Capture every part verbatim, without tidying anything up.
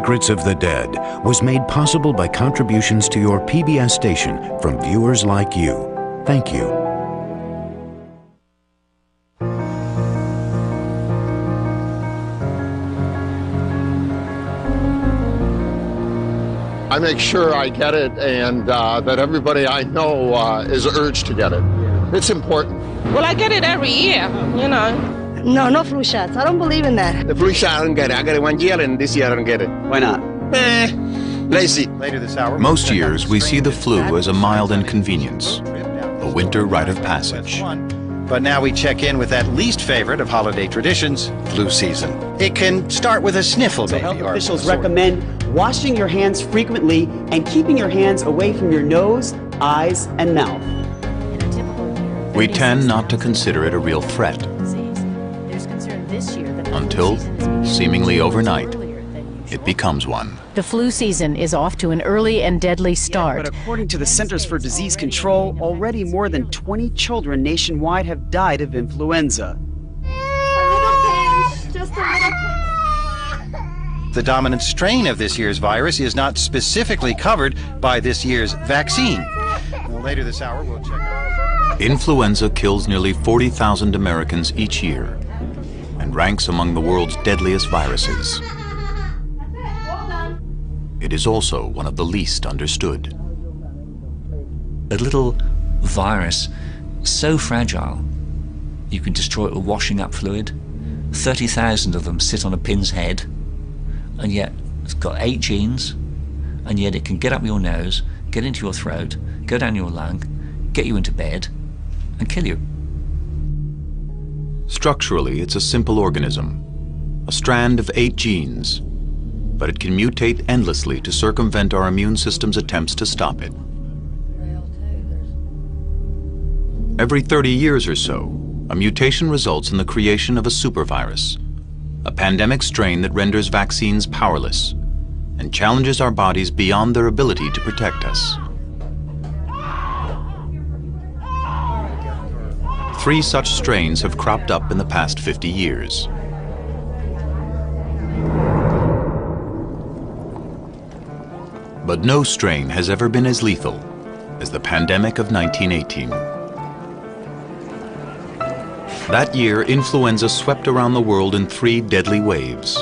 Secrets of the Dead was made possible by contributions to your P B S station from viewers like you. Thank you. I make sure I get it, and uh, that everybody I know uh, is urged to get it. It's important. Well, I get it every year, you know. No, no flu shots. I don't believe in that. The flu shot, I don't get it. I got it one year, and this year I don't get it. Why not? Eh, lazy. Later this hour. Most years, we see the flu as a mild inconvenience, a winter rite of passage. But now we check in with that least favorite of holiday traditions, flu season. It can start with a sniffle, baby. So health officials recommend washing your hands frequently and keeping your hands away from your nose, eyes, and mouth. We tend not to consider it a real threat until, seemingly overnight, it becomes one. The flu season is off to an early and deadly start. Yeah, but according to the Centers for Disease Control, already more than twenty children nationwide have died of influenza. The dominant strain of this year's virus is not specifically covered by this year's vaccine. Well, later this hour, we'll check out. Influenza kills nearly forty thousand Americans each year and ranks among the world's deadliest viruses. It is also one of the least understood. A little virus so fragile, you can destroy it with washing up fluid. thirty thousand of them sit on a pin's head, and yet it's got eight genes, and yet it can get up your nose, get into your throat, go down your lung, get you into bed, and kill you. Structurally, it's a simple organism, a strand of eight genes, but it can mutate endlessly to circumvent our immune system's attempts to stop it. Every thirty years or so, a mutation results in the creation of a supervirus, a pandemic strain that renders vaccines powerless and challenges our bodies beyond their ability to protect us. Three such strains have cropped up in the past fifty years. But no strain has ever been as lethal as the pandemic of nineteen eighteen. That year, influenza swept around the world in three deadly waves.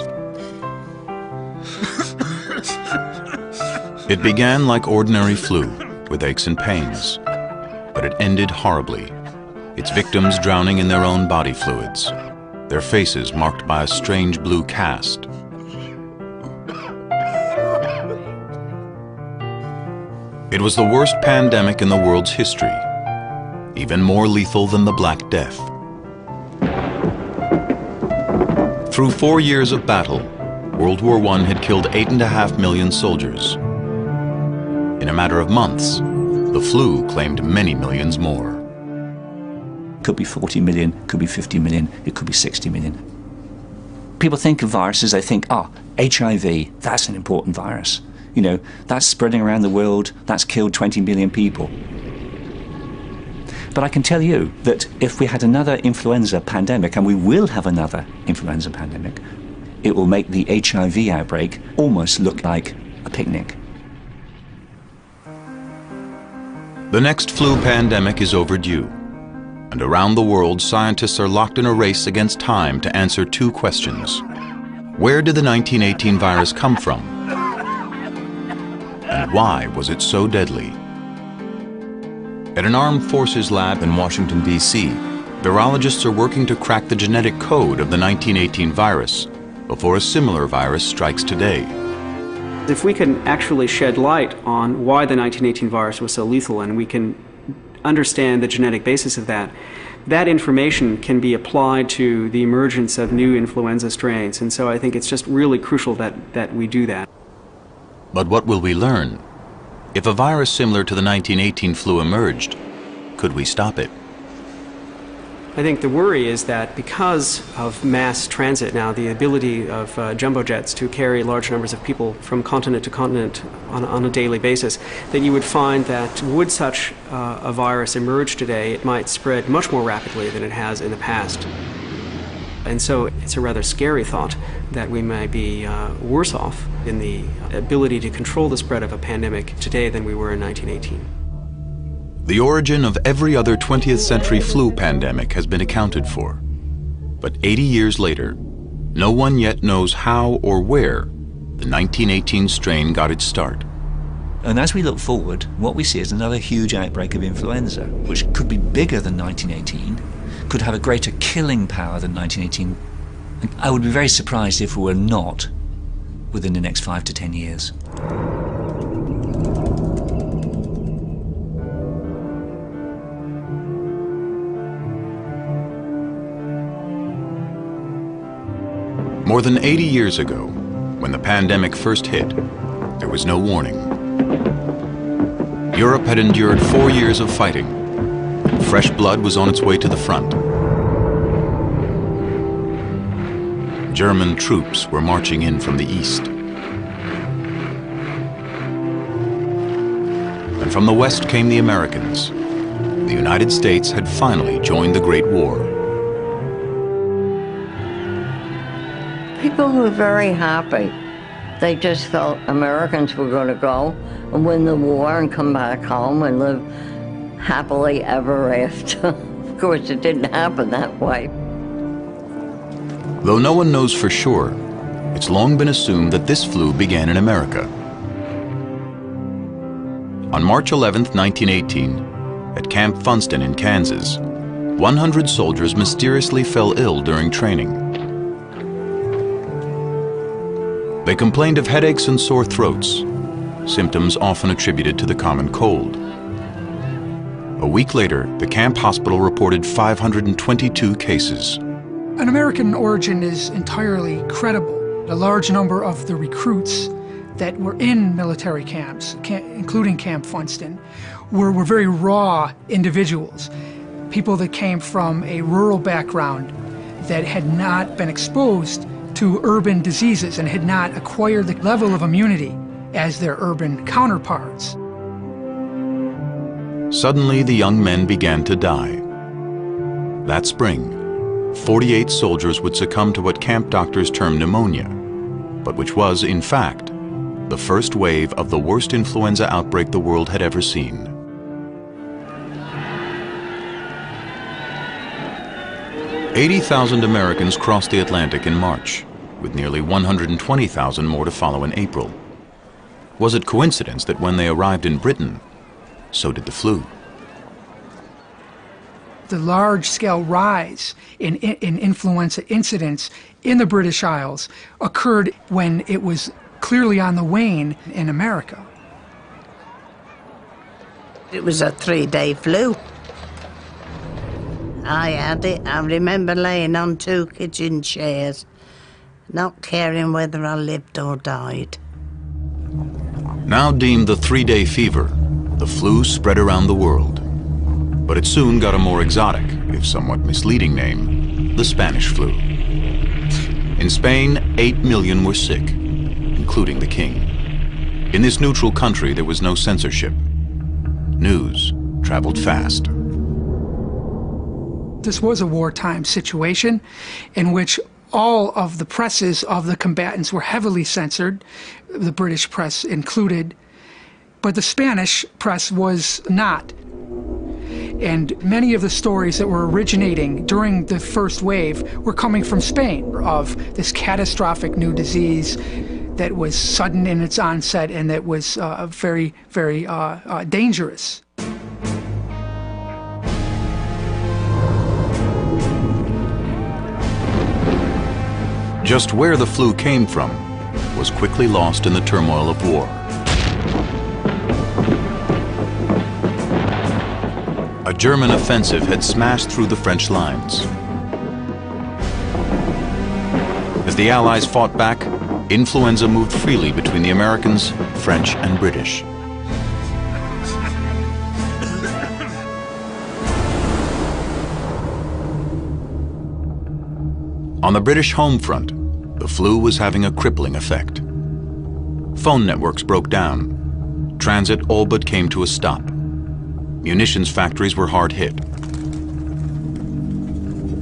It began like ordinary flu, with aches and pains, but it ended horribly. Its victims drowning in their own body fluids, their faces marked by a strange blue cast. It was the worst pandemic in the world's history, even more lethal than the Black Death. Through four years of battle, World War One had killed eight and a half million soldiers. In a matter of months, the flu claimed many millions more. Could be forty million, could be fifty million, it could be sixty million. People think of viruses, they think, ah, oh, H I V, that's an important virus. You know, that's spreading around the world, that's killed twenty million people. But I can tell you that if we had another influenza pandemic, and we will have another influenza pandemic, it will make the H I V outbreak almost look like a picnic. The next flu pandemic is overdue. And around the world, scientists are locked in a race against time to answer two questions. Where did the nineteen eighteen virus come from? And why was it so deadly? At an armed forces lab in Washington, D C, virologists are working to crack the genetic code of the nineteen eighteen virus before a similar virus strikes today. If we can actually shed light on why the nineteen eighteen virus was so lethal, and we can understand the genetic basis of that, that information can be applied to the emergence of new influenza strains. And so I think it's just really crucial that, that we do that. But what will we learn? If a virus similar to the nineteen eighteen flu emerged, could we stop it? I think the worry is that because of mass transit now, the ability of uh, jumbo jets to carry large numbers of people from continent to continent on, on a daily basis, that you would find that would such uh, a virus emerge today, it might spread much more rapidly than it has in the past. And so it's a rather scary thought that we may be uh, worse off in the ability to control the spread of a pandemic today than we were in nineteen eighteen. The origin of every other twentieth century flu pandemic has been accounted for. But eighty years later, no one yet knows how or where the nineteen eighteen strain got its start. And as we look forward, what we see is another huge outbreak of influenza, which could be bigger than nineteen eighteen, could have a greater killing power than nineteen eighteen. And I would be very surprised if we were not within the next five to ten years. More than eighty years ago, when the pandemic first hit, there was no warning. Europe had endured four years of fighting, and fresh blood was on its way to the front. German troops were marching in from the east. And from the west came the Americans. The United States had finally joined the Great War. People were very happy. They just felt Americans were going to go and win the war and come back home and live happily ever after. Of course, it didn't happen that way. Though no one knows for sure, it's long been assumed that this flu began in America. On March eleventh, nineteen eighteen, at Camp Funston in Kansas, one hundred soldiers mysteriously fell ill during training. They complained of headaches and sore throats, symptoms often attributed to the common cold. A week later, the camp hospital reported five hundred twenty-two cases. An American origin is entirely credible. A large number of the recruits that were in military camps, including Camp Funston, were, were very raw individuals, people that came from a rural background that had not been exposed to urban diseases and had not acquired the level of immunity as their urban counterparts. Suddenly, the young men began to die. That spring, forty-eight soldiers would succumb to what camp doctors termed pneumonia, but which was, in fact, the first wave of the worst influenza outbreak the world had ever seen. eighty thousand Americans crossed the Atlantic in March, with nearly one hundred twenty thousand more to follow in April. Was it coincidence that when they arrived in Britain, so did the flu? The large-scale rise in, in, in influenza incidents in the British Isles occurred when it was clearly on the wane in America. It was a three-day flu. I had it. I remember laying on two kitchen chairs, not caring whether I lived or died. Now deemed the three-day fever, the flu spread around the world. But it soon got a more exotic, if somewhat misleading name, the Spanish flu. In Spain, eight million were sick, including the king. In this neutral country, there was no censorship. News traveled fast. This was a wartime situation in which all of the presses of the combatants were heavily censored, the British press included, but the Spanish press was not. And many of the stories that were originating during the first wave were coming from Spain, of this catastrophic new disease that was sudden in its onset and that was uh, very, very uh, uh, dangerous. Just where the flu came from was quickly lost in the turmoil of war. A German offensive had smashed through the French lines. As the Allies fought back, influenza moved freely between the Americans, French, and British. On the British home front, the flu was having a crippling effect. Phone networks broke down. Transit all but came to a stop. Munitions factories were hard hit.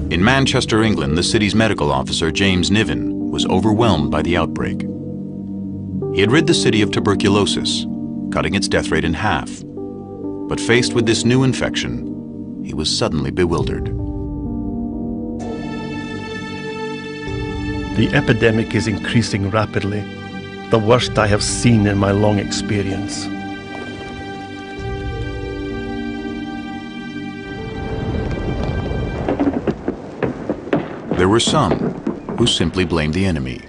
In Manchester, England, the city's medical officer, James Niven, was overwhelmed by the outbreak. He had rid the city of tuberculosis, cutting its death rate in half. But faced with this new infection, he was suddenly bewildered. The epidemic is increasing rapidly, the worst I have seen in my long experience. There were some who simply blamed the enemy.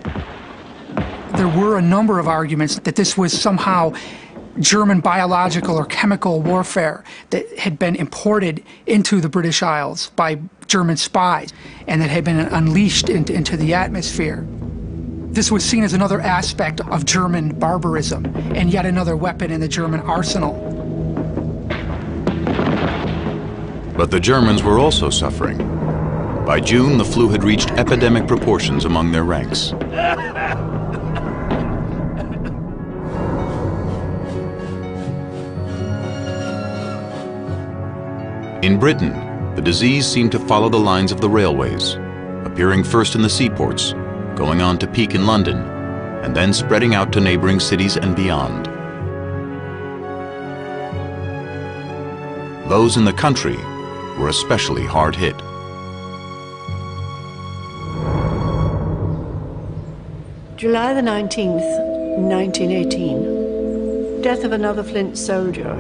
There were a number of arguments that this was somehow German biological or chemical warfare that had been imported into the British Isles by German spies and that had been unleashed into, into the atmosphere. This was seen as another aspect of German barbarism and yet another weapon in the German arsenal. But the Germans were also suffering. By June, the flu had reached epidemic proportions among their ranks. In Britain, the disease seemed to follow the lines of the railways, appearing first in the seaports, going on to peak in London, and then spreading out to neighboring cities and beyond. Those in the country were especially hard hit. July the nineteenth, nineteen eighteen. Death of another Flint soldier.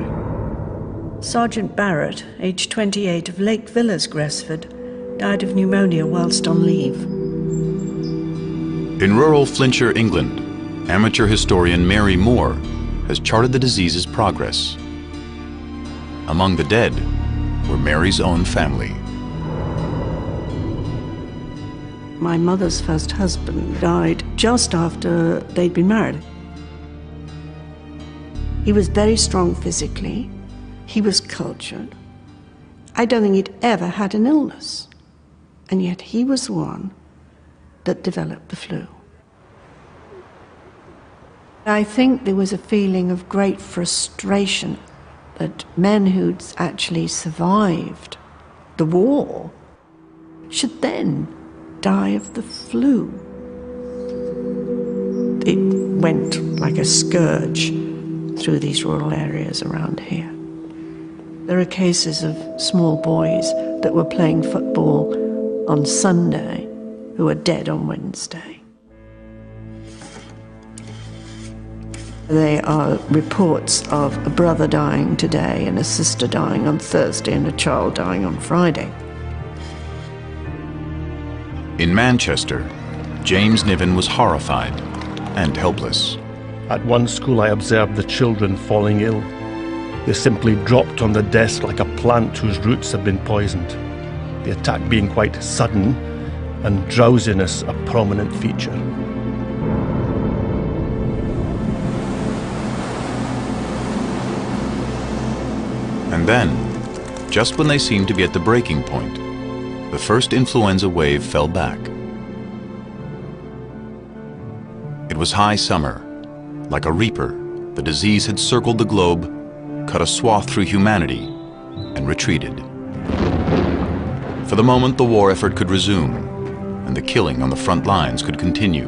Sergeant Barrett, aged twenty-eight, of Lake Villas, Gresford, died of pneumonia whilst on leave. In rural Flintshire, England, amateur historian Mary Moore has charted the disease's progress. Among the dead were Mary's own family. My mother's first husband died just after they'd been married. He was very strong physically. He was cultured. I don't think he'd ever had an illness. And yet he was the one that developed the flu. I think there was a feeling of great frustration that men who'd actually survived the war should then die of the flu. It went like a scourge through these rural areas around here. There are cases of small boys that were playing football on Sunday who are dead on Wednesday. There are reports of a brother dying today and a sister dying on Thursday and a child dying on Friday. In Manchester, James Niven was horrified and helpless. At one school, I observed the children falling ill. They simply dropped on the desk like a plant whose roots had been poisoned, the attack being quite sudden and drowsiness a prominent feature. And then, just when they seemed to be at the breaking point, the first influenza wave fell back. It was high summer. Like a reaper, the disease had circled the globe, cut a swath through humanity, and retreated. For the moment, the war effort could resume, and the killing on the front lines could continue.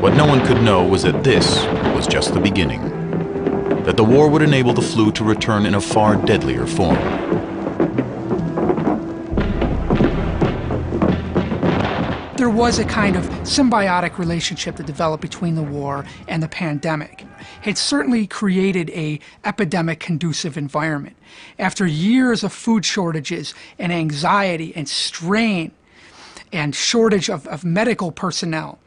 What no one could know was that this was just the beginning, that the war would enable the flu to return in a far deadlier form. There was a kind of symbiotic relationship that developed between the war and the pandemic. It certainly created an epidemic-conducive environment. After years of food shortages and anxiety and strain and shortage of, of medical personnel,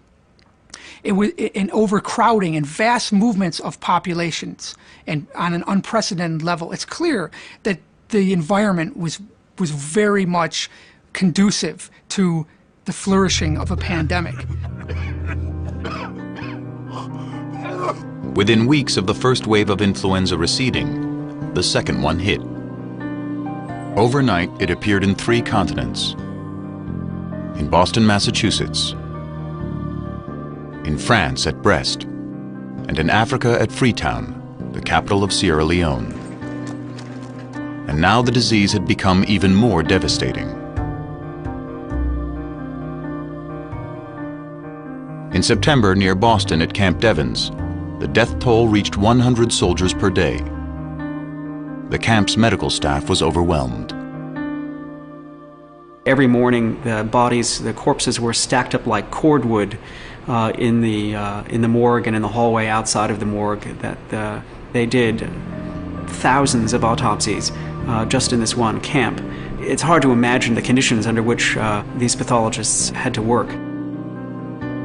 it was an overcrowding and vast movements of populations and on an unprecedented level, it's clear that the environment was, was very much conducive to the flourishing of a pandemic. Within weeks of the first wave of influenza receding, the second one hit. Overnight, it appeared in three continents. In Boston, Massachusetts, in France at Brest, and in Africa at Freetown, the capital of Sierra Leone. and now the disease had become even more devastating. In September, near Boston at Camp Devens, the death toll reached one hundred soldiers per day. The camp's medical staff was overwhelmed. Every morning, the bodies, the corpses were stacked up like cordwood uh, in the uh, in the morgue and in the hallway outside of the morgue. That uh, they did thousands of autopsies uh, just in this one camp. It's hard to imagine the conditions under which uh, these pathologists had to work.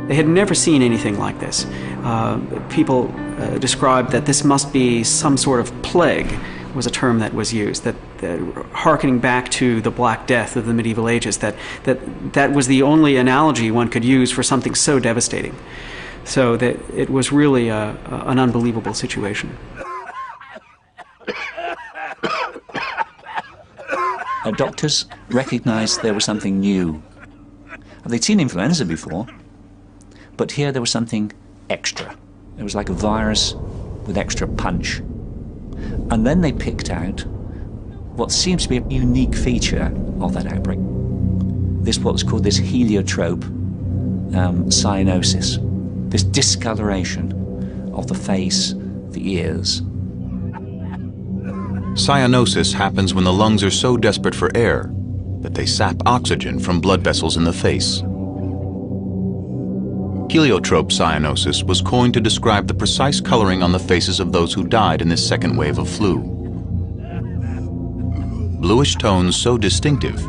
They had never seen anything like this. Uh, people uh, described that this must be some sort of plague, was a term that was used, that, that hearkening back to the Black Death of the medieval ages, that, that that was the only analogy one could use for something so devastating. So that it was really a, a, an unbelievable situation. Now, doctors recognized there was something new. They'd seen influenza before, but here there was something extra. It was like a virus with extra punch. And then they picked out what seems to be a unique feature of that outbreak. This, what's called this heliotrope um, cyanosis, this discoloration of the face, the ears. Cyanosis happens when the lungs are so desperate for air that they sap oxygen from blood vessels in the face. Heliotrope cyanosis was coined to describe the precise coloring on the faces of those who died in this second wave of flu. Bluish tones so distinctive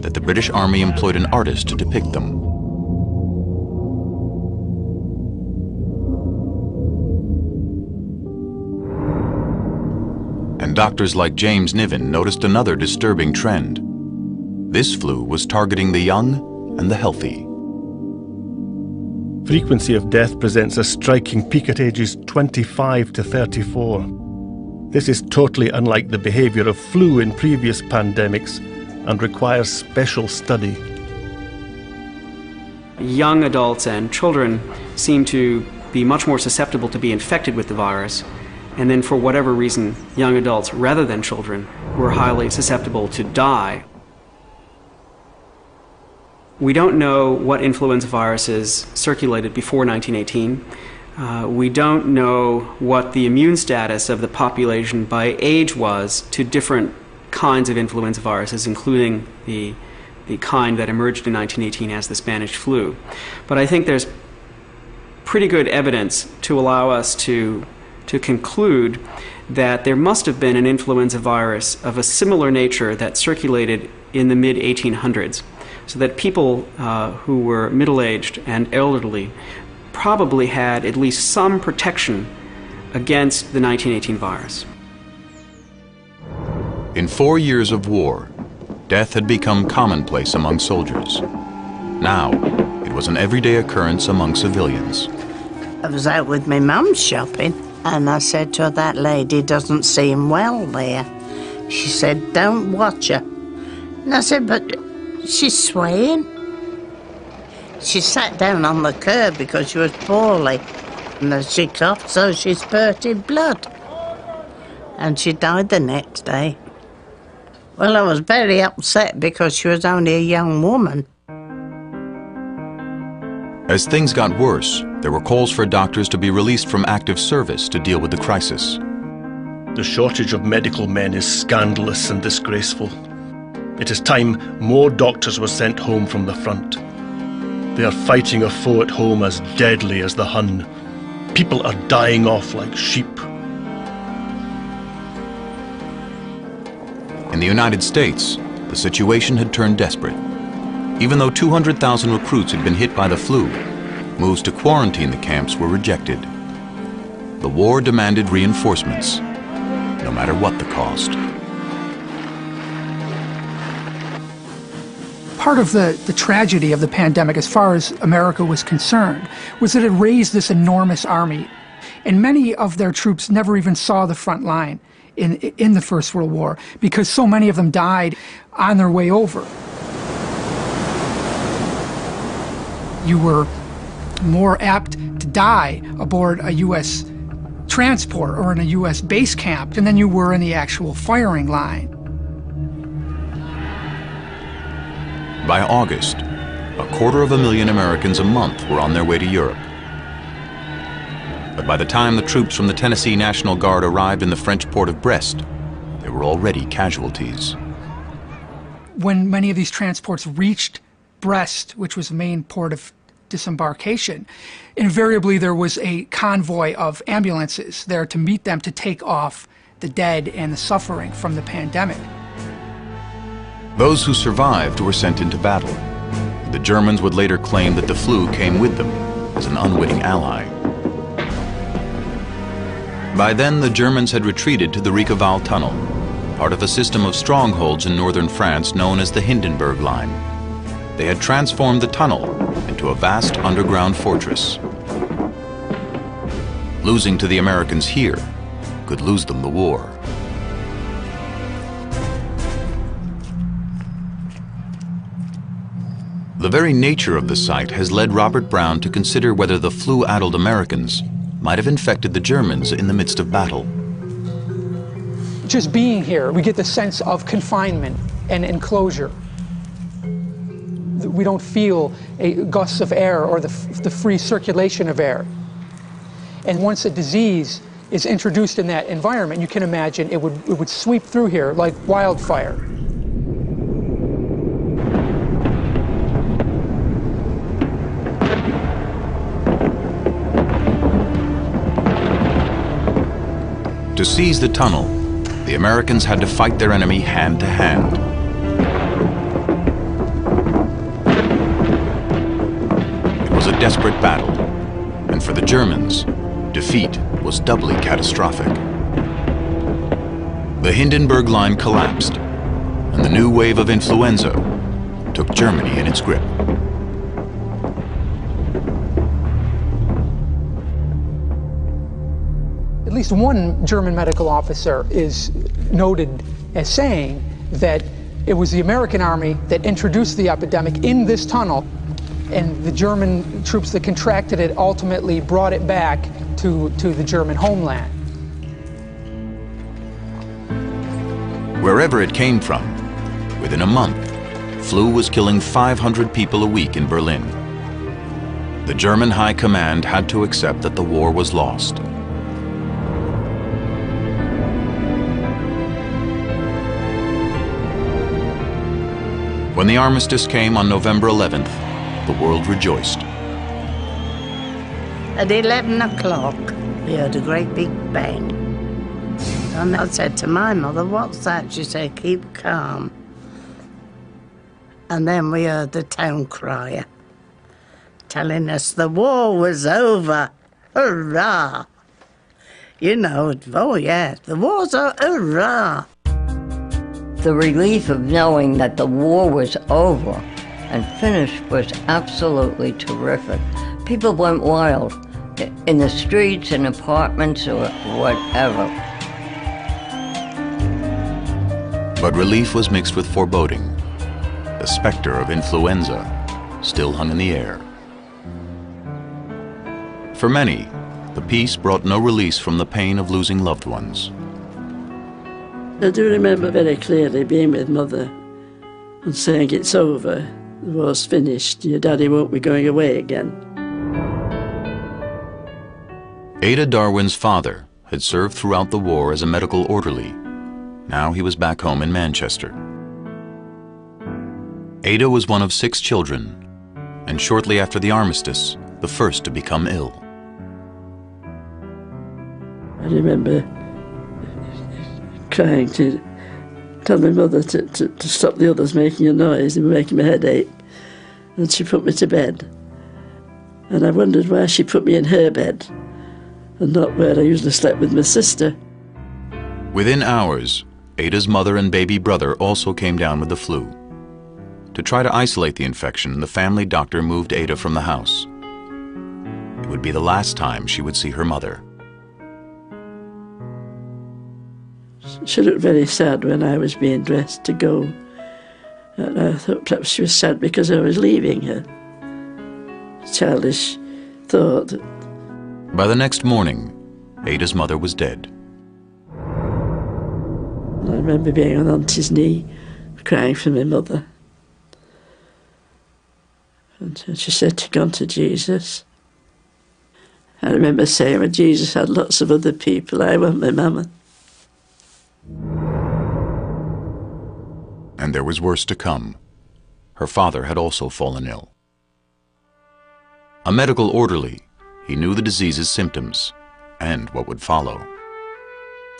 that the British Army employed an artist to depict them. And doctors like James Niven noticed another disturbing trend. This flu was targeting the young and the healthy. Frequency of death presents a striking peak at ages twenty-five to thirty-four. This is totally unlike the behavior of flu in previous pandemics and requires special study. Young adults and children seem to be much more susceptible to be infected with the virus, and then for whatever reason, young adults rather than children were highly susceptible to die. We don't know what influenza viruses circulated before nineteen eighteen. Uh, we don't know what the immune status of the population by age was to different kinds of influenza viruses, including the, the kind that emerged in nineteen eighteen as the Spanish flu. But I think there's pretty good evidence to allow us to, to conclude that there must have been an influenza virus of a similar nature that circulated in the mid eighteen hundreds. So that people uh, who were middle-aged and elderly probably had at least some protection against the nineteen eighteen virus. In four years of war, death had become commonplace among soldiers. Now, it was an everyday occurrence among civilians. I was out with my mum shopping, and I said to her, "That lady doesn't seem well there." She said, "Don't watch her." And I said, "But she's swaying." She sat down on the curb because she was poorly, and as she coughed, so she spurted blood. And she died the next day. Well, I was very upset because she was only a young woman. As things got worse, there were calls for doctors to be released from active service to deal with the crisis. The shortage of medical men is scandalous and disgraceful. It is time more doctors were sent home from the front. They are fighting a foe at home as deadly as the Hun. People are dying off like sheep. In the United States, the situation had turned desperate. Even though two hundred thousand recruits had been hit by the flu, moves to quarantine the camps were rejected. The war demanded reinforcements, no matter what the cost. Part of the, the tragedy of the pandemic, as far as America was concerned, was that it raised this enormous army. And many of their troops never even saw the front line in, in the First World War, because so many of them died on their way over. You were more apt to die aboard a U S transport or in a U S base camp than you were in the actual firing line. By August, a quarter of a million Americans a month were on their way to Europe. But by the time the troops from the Tennessee National Guard arrived in the French port of Brest, there were already casualties. When many of these transports reached Brest, which was the main port of disembarkation, invariably there was a convoy of ambulances there to meet them, to take off the dead and the suffering from the pandemic. Those who survived were sent into battle. The Germans would later claim that the flu came with them as an unwitting ally. By then, the Germans had retreated to the Riqueval Tunnel, part of a system of strongholds in northern France known as the Hindenburg Line. They had transformed the tunnel into a vast underground fortress. Losing to the Americans here could lose them the war. The very nature of the site has led Robert Brown to consider whether the flu-addled Americans might have infected the Germans in the midst of battle. Just being here, we get the sense of confinement and enclosure. We don't feel a gust of air or the, the free circulation of air. And once a disease is introduced in that environment, you can imagine it would, it would sweep through here like wildfire. To seize the tunnel, the Americans had to fight their enemy hand to hand. It was a desperate battle, and for the Germans, defeat was doubly catastrophic. The Hindenburg Line collapsed, and the new wave of influenza took Germany in its grip. At least one German medical officer is noted as saying that it was the American army that introduced the epidemic in this tunnel, and the German troops that contracted it ultimately brought it back to, to the German homeland. Wherever it came from, within a month, flu was killing five hundred people a week in Berlin. The German High Command had to accept that the war was lost. When the armistice came on November eleventh, the world rejoiced. At eleven o'clock, we heard a great big bang. And I said to my mother, "What's that?" She said, "Keep calm." And then we heard the town crier telling us the war was over. Hurrah! You know, oh yeah, the war's over, hurrah! The relief of knowing that the war was over and finished was absolutely terrific. People went wild in the streets and apartments or whatever. But relief was mixed with foreboding. The specter of influenza still hung in the air. For many, the peace brought no release from the pain of losing loved ones. I do remember very clearly being with Mother and saying, "It's over, the war's finished, your daddy won't be going away again." Ada Darwin's father had served throughout the war as a medical orderly. Now he was back home in Manchester. Ada was one of six children, and shortly after the armistice, the first to become ill. I remember crying to tell my mother to, to, to stop the others making a noise, they were making my head ache, and she put me to bed. And I wondered why she put me in her bed and not where I usually slept with my sister. Within hours, Ada's mother and baby brother also came down with the flu. To try to isolate the infection, the family doctor moved Ada from the house. It would be the last time she would see her mother. She looked very sad when I was being dressed to go. And I thought perhaps she was sad because I was leaving her. Childish thought. By the next morning, Ada's mother was dead. I remember being on Auntie's knee, crying for my mother. And she said she'd gone to Jesus. I remember saying, well, Jesus had lots of other people, I wasn't my mama. And there was worse to come. Her father had also fallen ill. A medical orderly, he knew the disease's symptoms and what would follow.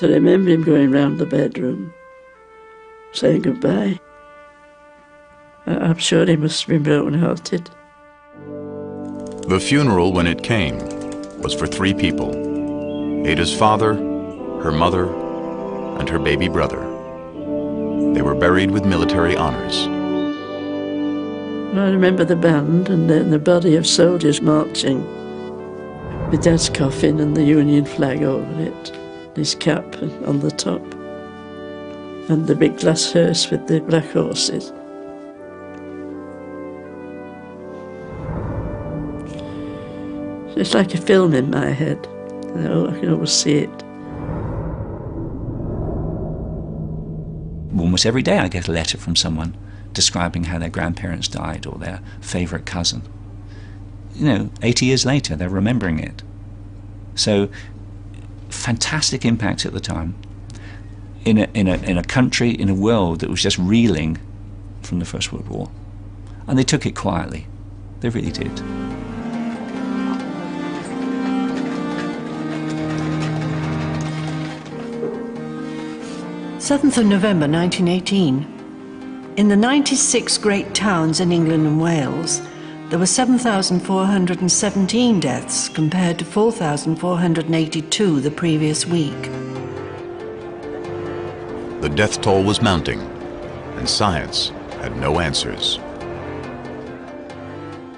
I remember him going round the bedroom, saying goodbye. I'm sure he must have been broken-hearted. The funeral, when it came, was for three people. Ada's father, her mother, and her baby brother. They were buried with military honors. I remember the band and then the body of soldiers marching with Dad's coffin and the Union flag over it, his cap on the top, and the big glass hearse with the black horses. It's like a film in my head. I can always see it. Almost every day I get a letter from someone describing how their grandparents died or their favourite cousin. You know, eighty years later, they're remembering it. So, fantastic impact at the time. In a, in a, in a country, in a world that was just reeling from the First World War. And they took it quietly. They really did. seventh of November nineteen eighteen. In the ninety-six great towns in England and Wales, there were seven thousand four hundred seventeen deaths compared to four thousand four hundred eighty-two the previous week. The death toll was mounting, and science had no answers.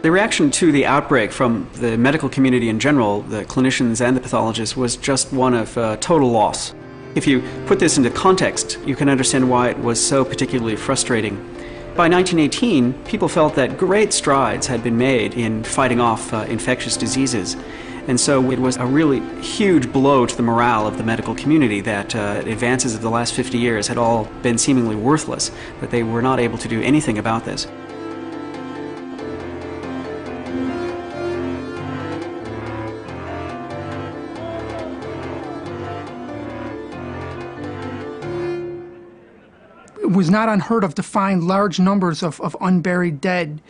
The reaction to the outbreak from the medical community in general, the clinicians and the pathologists, was just one of uh, total loss. If you put this into context, you can understand why it was so particularly frustrating. By nineteen eighteen, people felt that great strides had been made in fighting off uh, infectious diseases. And so it was a really huge blow to the morale of the medical community that uh, advances of the last fifty years had all been seemingly worthless, that they were not able to do anything about this. It was not unheard of to find large numbers of, of unburied dead,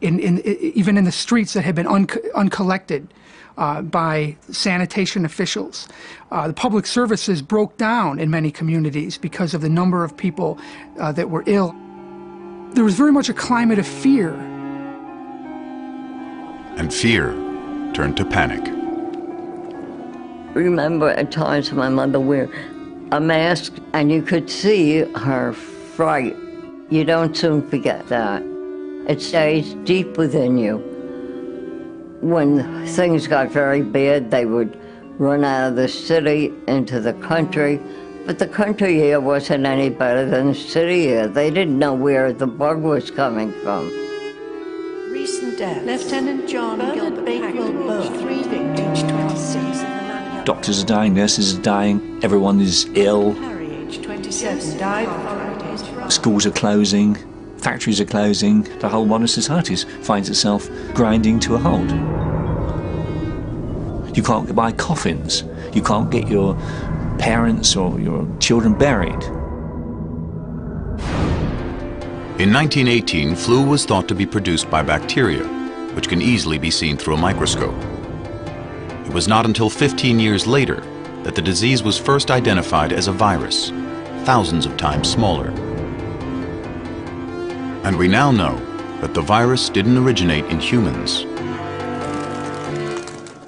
in, in, in, even in the streets that had been un, uncollected uh, by sanitation officials. Uh, the public services broke down in many communities because of the number of people uh, that were ill. There was very much a climate of fear. And fear turned to panic. I remember at times my mother wore a mask, and you could see her fright. You don't soon forget that. It stays deep within you. When things got very bad, they would run out of the city into the country, but the country here wasn't any better than the city here. They didn't know where the bug was coming from. Recent deaths. Lieutenant John Gilbert, April, three victims, twenty-six. Doctors are dying, nurses are dying, everyone is ill. Harry, age twenty-seven, died on Friday. Schools are closing, factories are closing, the whole modern society finds itself grinding to a halt. You can't buy coffins, you can't get your parents or your children buried. In nineteen eighteen, flu was thought to be produced by bacteria, which can easily be seen through a microscope. It was not until fifteen years later that the disease was first identified as a virus, thousands of times smaller. And we now know that the virus didn't originate in humans.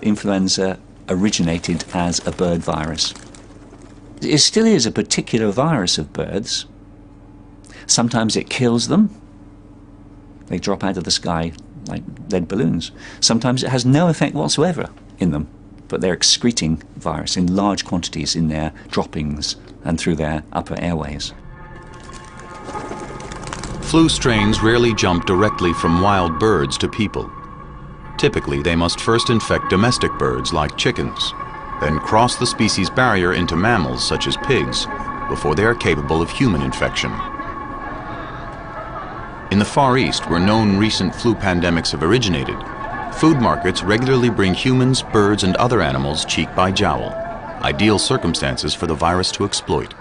Influenza originated as a bird virus. It still is a particular virus of birds. Sometimes it kills them. They drop out of the sky like lead balloons. Sometimes it has no effect whatsoever in them, but they're excreting virus in large quantities in their droppings and through their upper airways. Flu strains rarely jump directly from wild birds to people. Typically, they must first infect domestic birds like chickens, then cross the species barrier into mammals such as pigs before they are capable of human infection. In the Far East, where known recent flu pandemics have originated, food markets regularly bring humans, birds, and other animals cheek by jowl, ideal circumstances for the virus to exploit.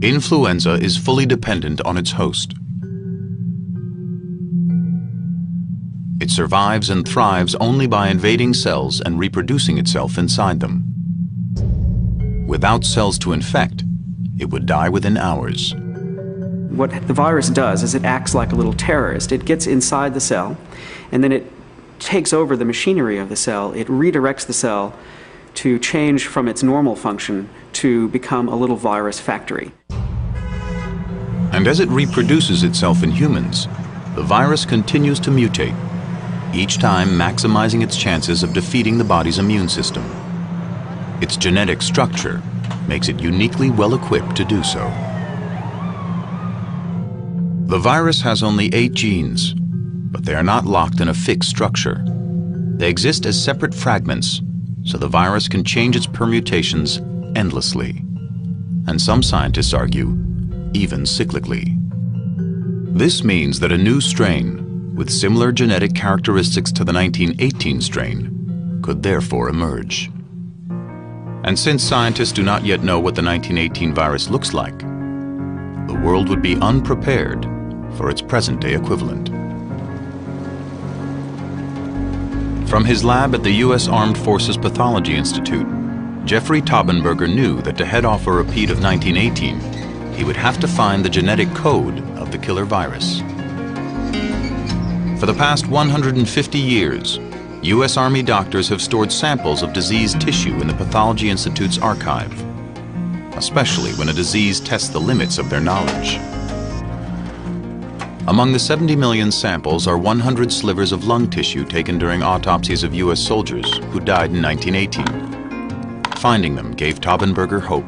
Influenza is fully dependent on its host. It survives and thrives only by invading cells and reproducing itself inside them. Without cells to infect, it would die within hours. What the virus does is it acts like a little terrorist. It gets inside the cell, and then it takes over the machinery of the cell. It redirects the cell to change from its normal function to become a little virus factory. And as it reproduces itself in humans, the virus continues to mutate, each time maximizing its chances of defeating the body's immune system. Its genetic structure makes it uniquely well-equipped to do so. The virus has only eight genes, but they are not locked in a fixed structure. They exist as separate fragments, so the virus can change its permutations endlessly, and some scientists argue, even cyclically. This means that a new strain, with similar genetic characteristics to the nineteen eighteen strain, could therefore emerge. And since scientists do not yet know what the nineteen eighteen virus looks like, the world would be unprepared for its present-day equivalent. From his lab at the U S Armed Forces Pathology Institute, Jeffrey Taubenberger knew that to head off a repeat of nineteen eighteen, he would have to find the genetic code of the killer virus. For the past one hundred fifty years, U S Army doctors have stored samples of diseased tissue in the Pathology Institute's archive, especially when a disease tests the limits of their knowledge. Among the seventy million samples are one hundred slivers of lung tissue taken during autopsies of U S soldiers who died in nineteen eighteen. Finding them gave Taubenberger hope.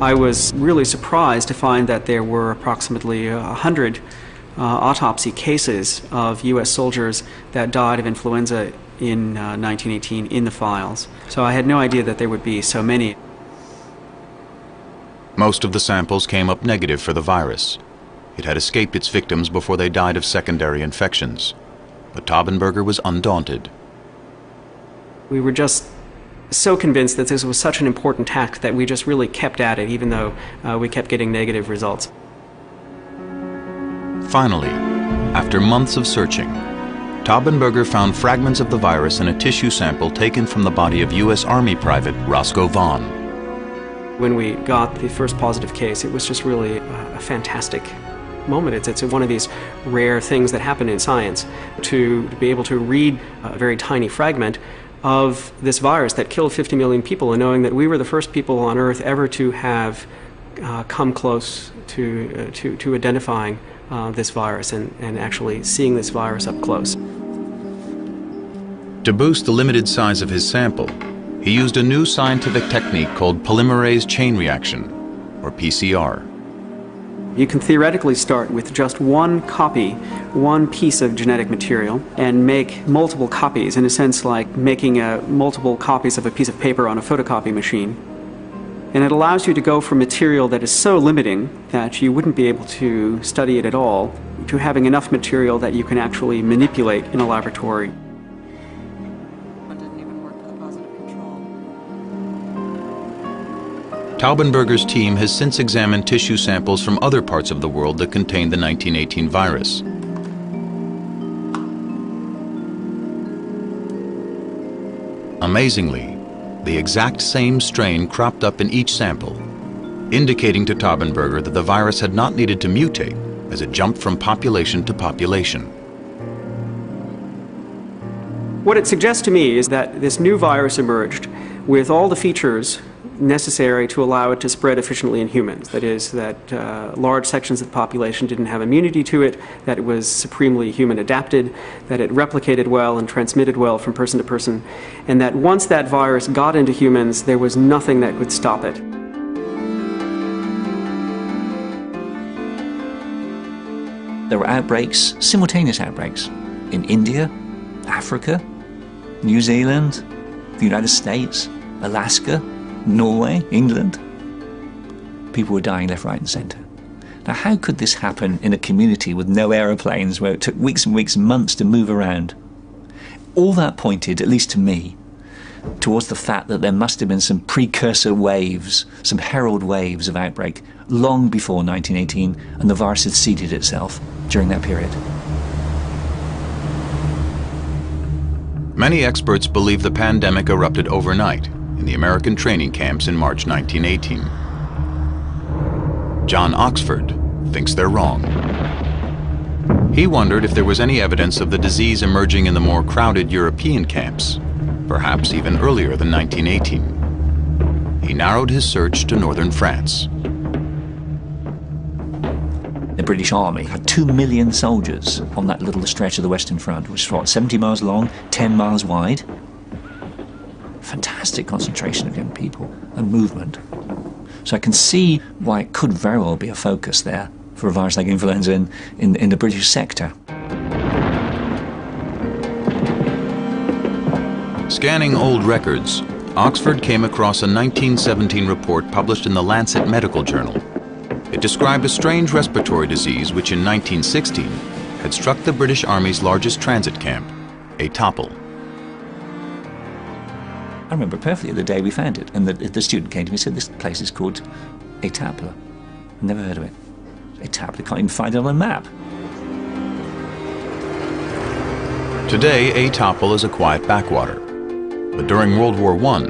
I was really surprised to find that there were approximately one hundred uh, autopsy cases of U S soldiers that died of influenza in uh, nineteen eighteen in the files. So I had no idea that there would be so many. Most of the samples came up negative for the virus. It had escaped its victims before they died of secondary infections. But Taubenberger was undaunted. We were just so convinced that this was such an important task that we just really kept at it, even though uh, we kept getting negative results. Finally, after months of searching, Taubenberger found fragments of the virus in a tissue sample taken from the body of U S Army private Roscoe Vaughan. When we got the first positive case, it was just really a fantastic moment. It's, it's one of these rare things that happen in science, to be able to read a very tiny fragment of this virus that killed fifty million people, and knowing that we were the first people on Earth ever to have uh, come close to, uh, to, to identifying uh, this virus and, and actually seeing this virus up close. To boost the limited size of his sample, he used a new scientific technique called polymerase chain reaction, or P C R. You can theoretically start with just one copy, one piece of genetic material, and make multiple copies, in a sense like making a, multiple copies of a piece of paper on a photocopy machine. And it allows you to go from material that is so limiting that you wouldn't be able to study it at all, to having enough material that you can actually manipulate in a laboratory. Taubenberger's team has since examined tissue samples from other parts of the world that contained the nineteen eighteen virus. Amazingly, the exact same strain cropped up in each sample, indicating to Taubenberger that the virus had not needed to mutate as it jumped from population to population. What it suggests to me is that this new virus emerged with all the features necessary to allow it to spread efficiently in humans. That is, that uh, large sections of the population didn't have immunity to it, that it was supremely human adapted, that it replicated well and transmitted well from person to person, and that once that virus got into humans, there was nothing that could stop it. There were outbreaks, simultaneous outbreaks, in India, Africa, New Zealand, the United States, Alaska, Norway, England. People were dying left, right and centre. Now, how could this happen in a community with no aeroplanes, where it took weeks and weeks and months to move around? All that pointed, at least to me, towards the fact that there must have been some precursor waves, some herald waves of outbreak long before nineteen eighteen, and the virus had seeded itself during that period. Many experts believe the pandemic erupted overnight in the American training camps in March nineteen eighteen. John Oxford thinks they're wrong. He wondered if there was any evidence of the disease emerging in the more crowded European camps, perhaps even earlier than nineteen eighteen. He narrowed his search to northern France. The British Army had two million soldiers on that little stretch of the Western Front, which was what, seventy miles long, ten miles wide. Fantastic concentration of young people and movement. So I can see why it could very well be a focus there for a virus like influenza in, in, in the British sector. Scanning old records, Oxford came across a nineteen seventeen report published in the Lancet medical journal. It described a strange respiratory disease which in nineteen sixteen had struck the British Army's largest transit camp, Étaples. I remember perfectly the day we found it, and the, the student came to me and said, "This place is called Étaples. I've never heard of it. Étaples, I can't even find it on a map." Today, Étaples is a quiet backwater. But during World War One,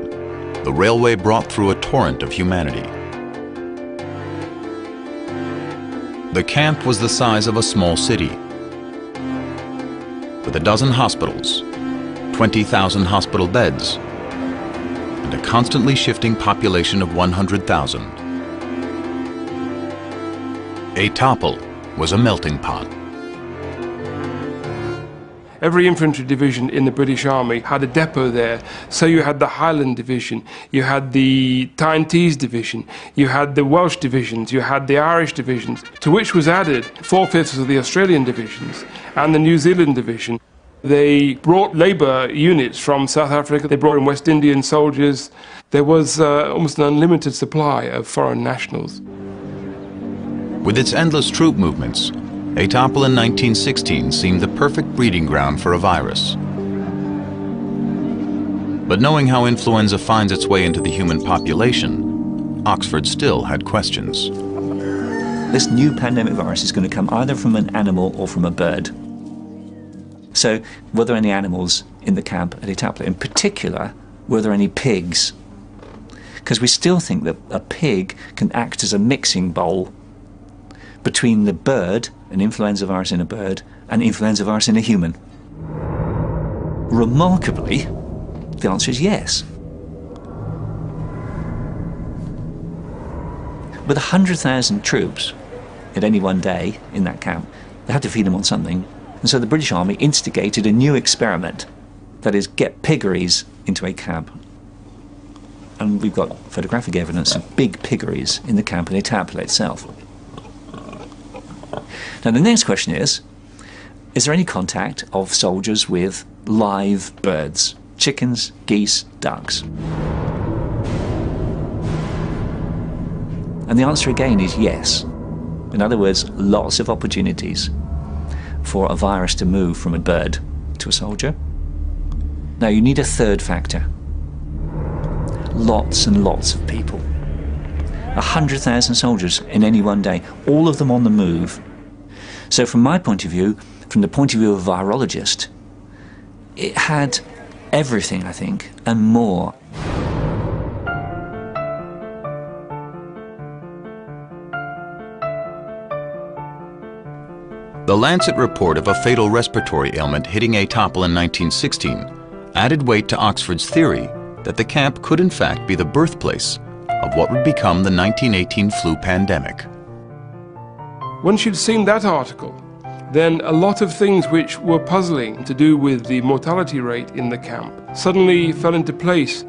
the railway brought through a torrent of humanity. The camp was the size of a small city, with a dozen hospitals, twenty thousand hospital beds, and a constantly shifting population of one hundred thousand. Étaples was a melting pot. Every infantry division in the British Army had a depot there. So you had the Highland Division, you had the Tyne-Tees Division, you had the Welsh Divisions, you had the Irish Divisions, to which was added four-fifths of the Australian Divisions and the New Zealand Division. They brought labour units from South Africa, they brought in West Indian soldiers. There was uh, almost an unlimited supply of foreign nationals. With its endless troop movements, Étaples in nineteen sixteen seemed the perfect breeding ground for a virus. But knowing how influenza finds its way into the human population, Oxford still had questions. This new pandemic virus is going to come either from an animal or from a bird. So, were there any animals in the camp at Étaples? In particular, were there any pigs? Because we still think that a pig can act as a mixing bowl between the bird, an influenza virus in a bird, and influenza virus in a human. Remarkably, the answer is yes. With one hundred thousand troops at any one day in that camp, they had to feed them on something, and so the British Army instigated a new experiment, that is, get piggeries into a camp. And we've got photographic evidence of big piggeries in the camp in Étaples itself. Now the next question is, is there any contact of soldiers with live birds? Chickens, geese, ducks? And the answer again is yes. In other words, lots of opportunities for a virus to move from a bird to a soldier. Now you need a third factor. Lots and lots of people. A hundred thousand soldiers in any one day, all of them on the move. So from my point of view, from the point of view of a virologist, it had everything, I think, and more. The Lancet report of a fatal respiratory ailment hitting Étaples in nineteen sixteen added weight to Oxford's theory that the camp could in fact be the birthplace of what would become the nineteen eighteen flu pandemic. Once you'd seen that article, then a lot of things which were puzzling to do with the mortality rate in the camp suddenly fell into place,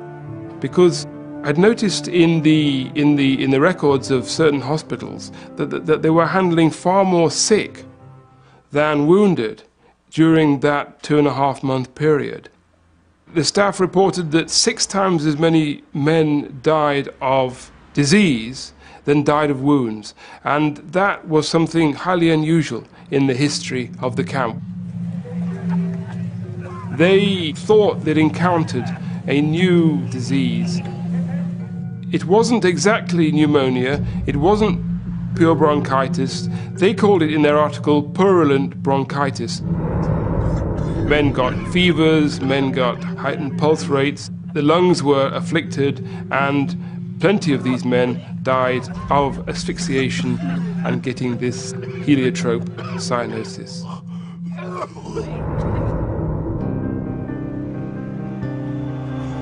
because I'd noticed in the, in the, in the records of certain hospitals that, that, that they were handling far more sick than wounded during that two and a half month period. The staff reported that six times as many men died of disease than died of wounds, and that was something highly unusual in the history of the camp. They thought they'd encountered a new disease. It wasn't exactly pneumonia, it wasn't pure bronchitis. They called it in their article purulent bronchitis. Men got fevers, men got heightened pulse rates, the lungs were afflicted, and plenty of these men died of asphyxiation and getting this heliotrope cyanosis.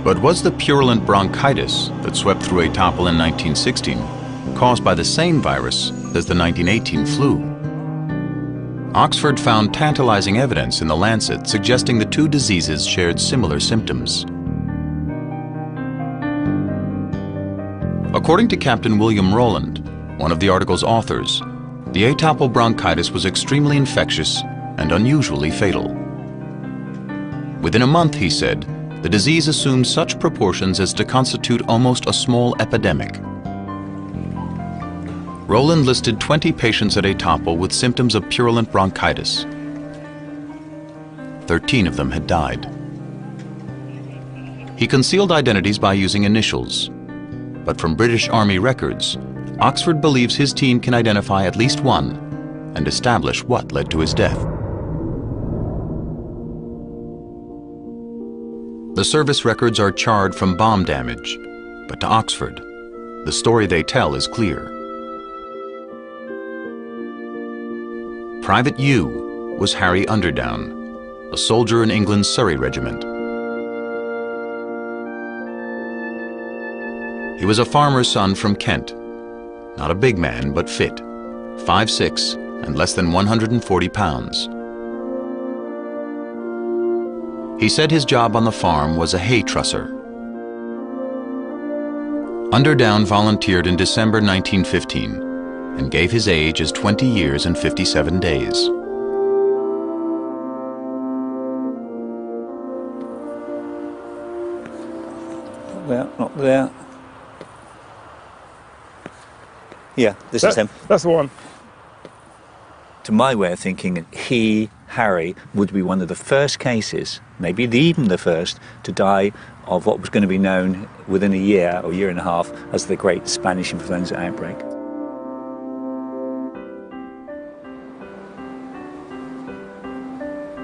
But was the purulent bronchitis that swept through Étaples in nineteen sixteen caused by the same virus as the nineteen eighteen flu? Oxford found tantalizing evidence in The Lancet suggesting the two diseases shared similar symptoms. According to Captain William Rowland, one of the article's authors, the Étaples bronchitis was extremely infectious and unusually fatal. Within a month, he said, the disease assumed such proportions as to constitute almost a small epidemic. Rowland listed twenty patients at Étaples with symptoms of purulent bronchitis. Thirteen of them had died. He concealed identities by using initials, but from British Army records, Oxford believes his team can identify at least one and establish what led to his death. The service records are charred from bomb damage, but to Oxford, the story they tell is clear. Private U was Harry Underdown, a soldier in England's Surrey Regiment. He was a farmer's son from Kent, not a big man, but fit, five foot six and less than one hundred forty pounds. He said his job on the farm was a hay trusser. Underdown volunteered in December nineteen fifteen and gave his age as twenty years and fifty-seven days. Not there, not there. Yeah, this that, is him. That's the one. To my way of thinking, he, Harry, would be one of the first cases, maybe even the first, to die of what was going to be known within a year or year and a half as the great Spanish influenza outbreak.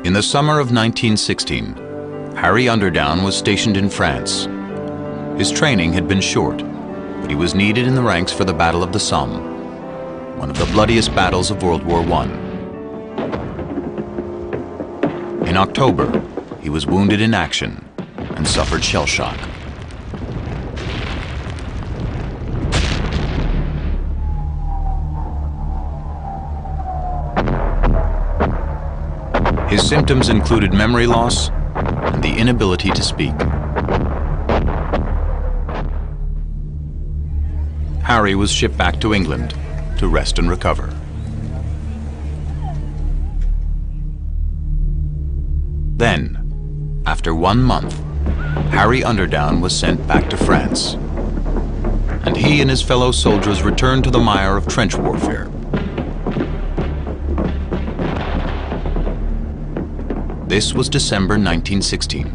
In the summer of nineteen sixteen, Harry Underdown was stationed in France. His training had been short, but he was needed in the ranks for the Battle of the Somme, one of the bloodiest battles of World War One. In October, he was wounded in action and suffered shell shock. His symptoms included memory loss and the inability to speak. Harry was shipped back to England to rest and recover. Then, after one month, Harry Underdown was sent back to France, and he and his fellow soldiers returned to the mire of trench warfare. This was December nineteen sixteen,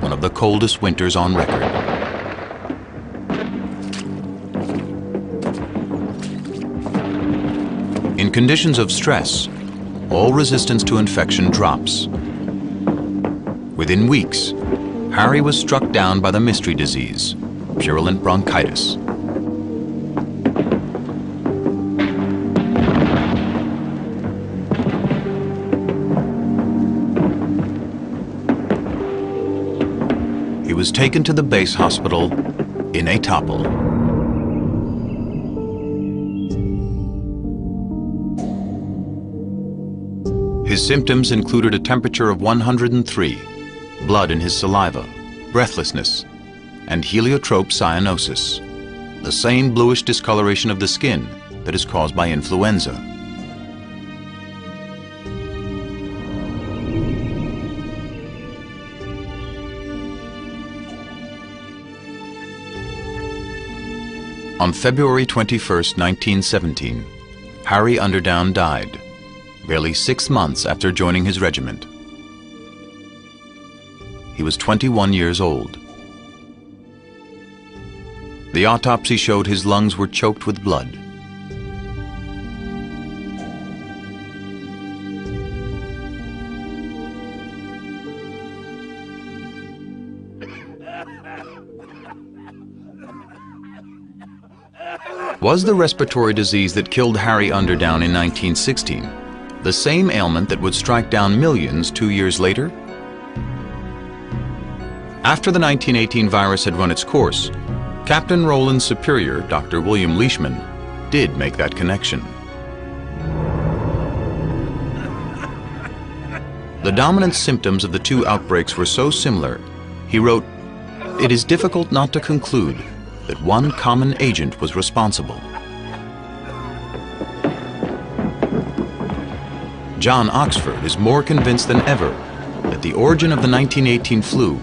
one of the coldest winters on record. In conditions of stress, all resistance to infection drops. Within weeks, Harry was struck down by the mystery disease, purulent bronchitis. He was taken to the base hospital in Étaples. His symptoms included a temperature of one hundred and three, blood in his saliva, breathlessness, and heliotrope cyanosis, the same bluish discoloration of the skin that is caused by influenza. On February twenty-first, nineteen seventeen, Harry Underdown died, barely six months after joining his regiment. He was twenty-one years old. The autopsy showed his lungs were choked with blood. Was the respiratory disease that killed Harry Underdown in nineteen sixteen the same ailment that would strike down millions two years later? After the nineteen eighteen virus had run its course, Captain Rowland's superior, Doctor William Leishman, did make that connection. The dominant symptoms of the two outbreaks were so similar, he wrote, "It is difficult not to conclude that one common agent was responsible." John Oxford is more convinced than ever that the origin of the nineteen eighteen flu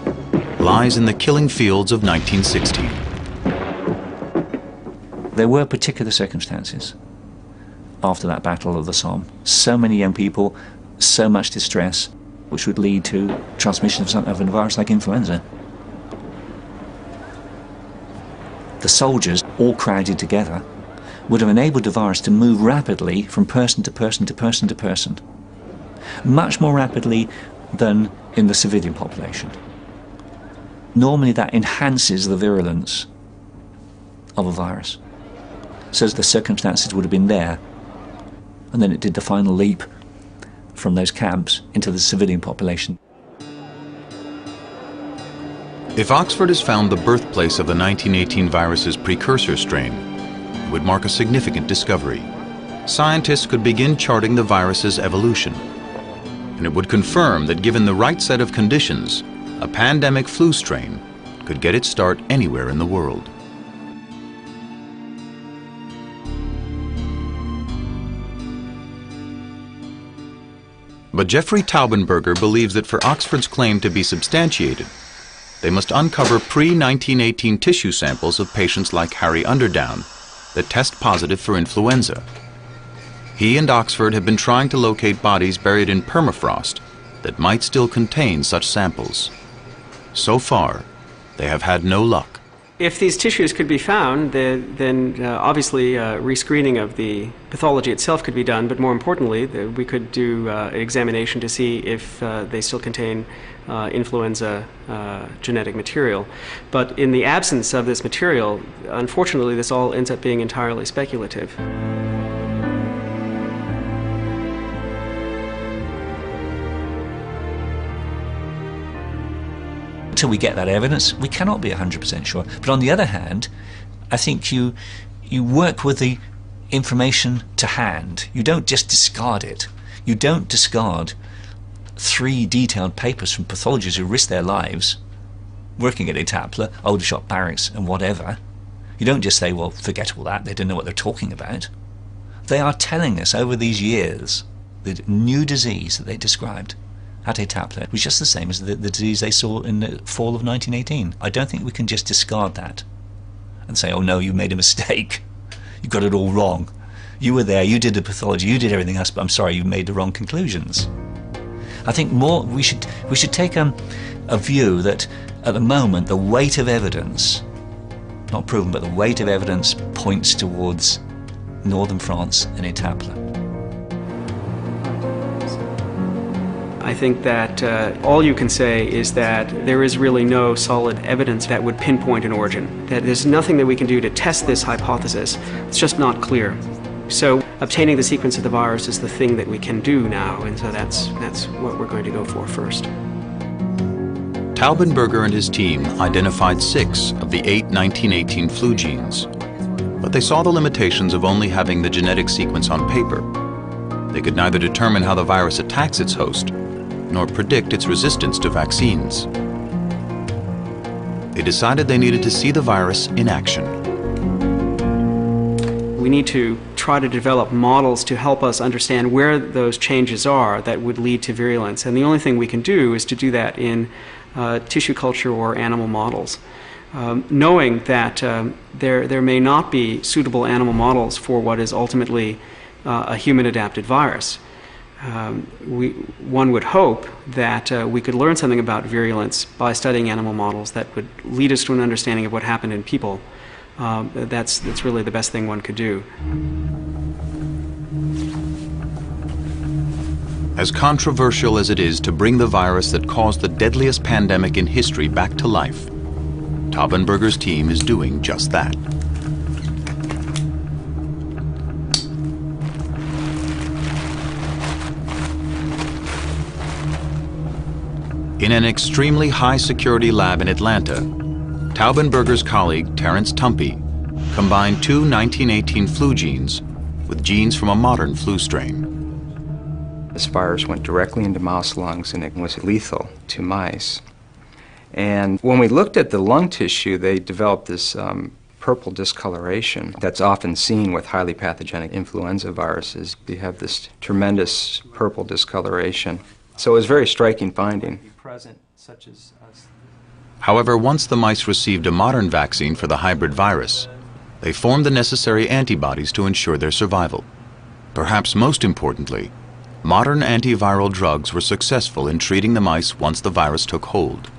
lies in the killing fields of nineteen sixteen. There were particular circumstances after that Battle of the Somme. So many young people, so much distress, which would lead to transmission of some of a virus like influenza. The soldiers, all crowded together, would have enabled the virus to move rapidly from person to person to person to person, much more rapidly than in the civilian population. Normally that enhances the virulence of a virus, so the circumstances would have been there, and then it did the final leap from those camps into the civilian population. If Oxford is found the birthplace of the nineteen eighteen virus's precursor strain, it would mark a significant discovery. Scientists could begin charting the virus's evolution, and it would confirm that given the right set of conditions, a pandemic flu strain could get its start anywhere in the world. But Jeffrey Taubenberger believes that for Oxford's claim to be substantiated, they must uncover pre nineteen eighteen tissue samples of patients like Harry Underdown that test positive for influenza. He and Oxford have been trying to locate bodies buried in permafrost that might still contain such samples. So far, they have had no luck. If these tissues could be found, the, then uh, obviously uh, rescreening of the pathology itself could be done, but more importantly, the, we could do uh, an examination to see if uh, they still contain Uh, influenza uh, genetic material. But in the absence of this material, unfortunately, this all ends up being entirely speculative. Until we get that evidence, we cannot be one hundred percent sure. But on the other hand, I think you, you work with the information to hand. You don't just discard it. You don't discard three detailed papers from pathologists who risked their lives working at Étaples, Aldershot barracks and whatever. You don't just say, well, forget all that, they don't know what they're talking about. They are telling us over these years the new disease that they described at Étaples was just the same as the, the disease they saw in the fall of nineteen eighteen. I don't think we can just discard that and say, oh no, you made a mistake, you got it all wrong. You were there, you did the pathology, you did everything else, but I'm sorry, you made the wrong conclusions. I think more we should we should take um, a view that at the moment the weight of evidence, not proven, but the weight of evidence points towards northern France and Étaples. I think that uh, all you can say is that there is really no solid evidence that would pinpoint an origin. That there's nothing that we can do to test this hypothesis. It's just not clear. So obtaining the sequence of the virus is the thing that we can do now, and so that's, that's what we're going to go for first. Taubenberger and his team identified six of the eight nineteen eighteen flu genes, but they saw the limitations of only having the genetic sequence on paper. They could neither determine how the virus attacks its host, nor predict its resistance to vaccines. They decided they needed to see the virus in action. We need to try to develop models to help us understand where those changes are that would lead to virulence. And the only thing we can do is to do that in uh, tissue culture or animal models. um, knowing that um, there, there may not be suitable animal models for what is ultimately uh, a human-adapted virus. Um, we, one would hope that uh, we could learn something about virulence by studying animal models that would lead us to an understanding of what happened in people. Um, that's, that's really the best thing one could do. As controversial as it is to bring the virus that caused the deadliest pandemic in history back to life, Taubenberger's team is doing just that. In an extremely high-security lab in Atlanta, Taubenberger's colleague, Terence Tumpey, combined two nineteen eighteen flu genes with genes from a modern flu strain. This virus went directly into mouse lungs, and it was lethal to mice. And when we looked at the lung tissue, they developed this um, purple discoloration that's often seen with highly pathogenic influenza viruses. You have this tremendous purple discoloration. So it was a very striking finding. However, once the mice received a modern vaccine for the hybrid virus, they formed the necessary antibodies to ensure their survival. Perhaps most importantly, modern antiviral drugs were successful in treating the mice once the virus took hold.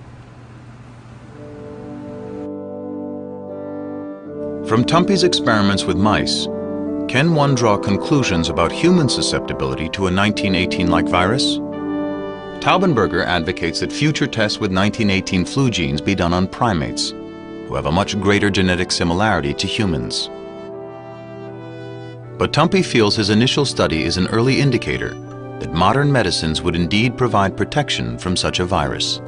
From Tumpey's experiments with mice, can one draw conclusions about human susceptibility to a nineteen eighteen-like virus? Taubenberger advocates that future tests with nineteen eighteen flu genes be done on primates, who have a much greater genetic similarity to humans. But Tumpey feels his initial study is an early indicator that modern medicines would indeed provide protection from such a virus.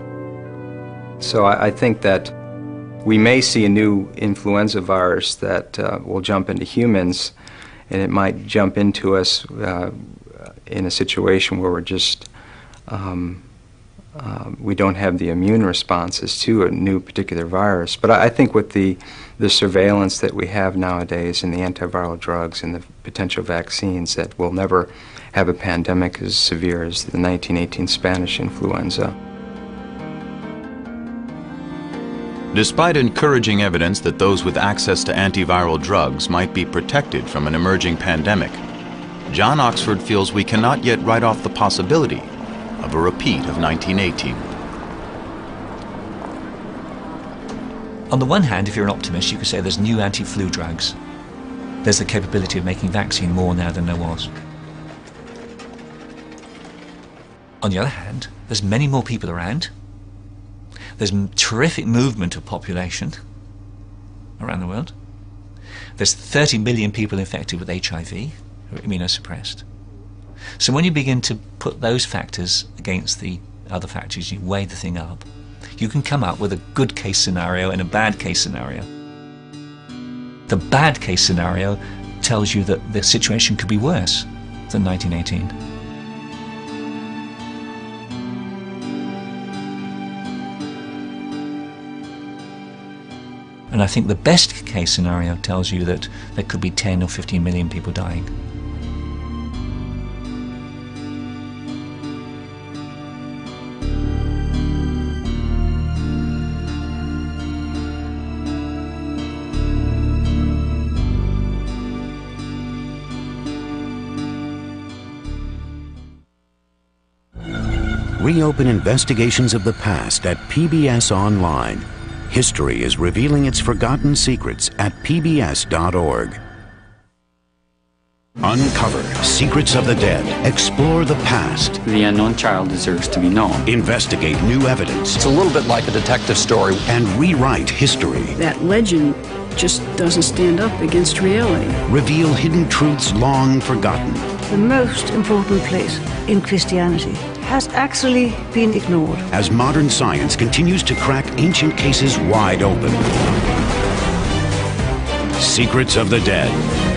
So I think that we may see a new influenza virus that uh, will jump into humans, and it might jump into us uh, in a situation where we're just Um, uh, we don't have the immune responses to a new particular virus. But I, I think with the, the surveillance that we have nowadays and the antiviral drugs and the potential vaccines, that we'll never have a pandemic as severe as the nineteen eighteen Spanish influenza. Despite encouraging evidence that those with access to antiviral drugs might be protected from an emerging pandemic, John Oxford feels we cannot yet write off the possibility of a repeat of nineteen eighteen. On the one hand, if you're an optimist, you could say there's new anti-flu drugs. There's the capability of making vaccine more now than there was. On the other hand, there's many more people around. There's terrific movement of population around the world. There's thirty million people infected with H I V, who are immunosuppressed. So when you begin to put those factors against the other factors, you weigh the thing up, you can come up with a good case scenario and a bad case scenario. The bad case scenario tells you that the situation could be worse than nineteen eighteen. And I think the best case scenario tells you that there could be ten or fifteen million people dying. Reopen investigations of the past at P B S Online. History is revealing its forgotten secrets at P B S dot org. Uncover secrets of the dead. Explore the past. The unknown child deserves to be known. Investigate new evidence. It's a little bit like a detective story. And rewrite history. That legend just doesn't stand up against reality. Reveal hidden truths long forgotten. The most important place in Christianity has actually been ignored. As modern science continues to crack ancient cases wide open. Secrets of the Dead.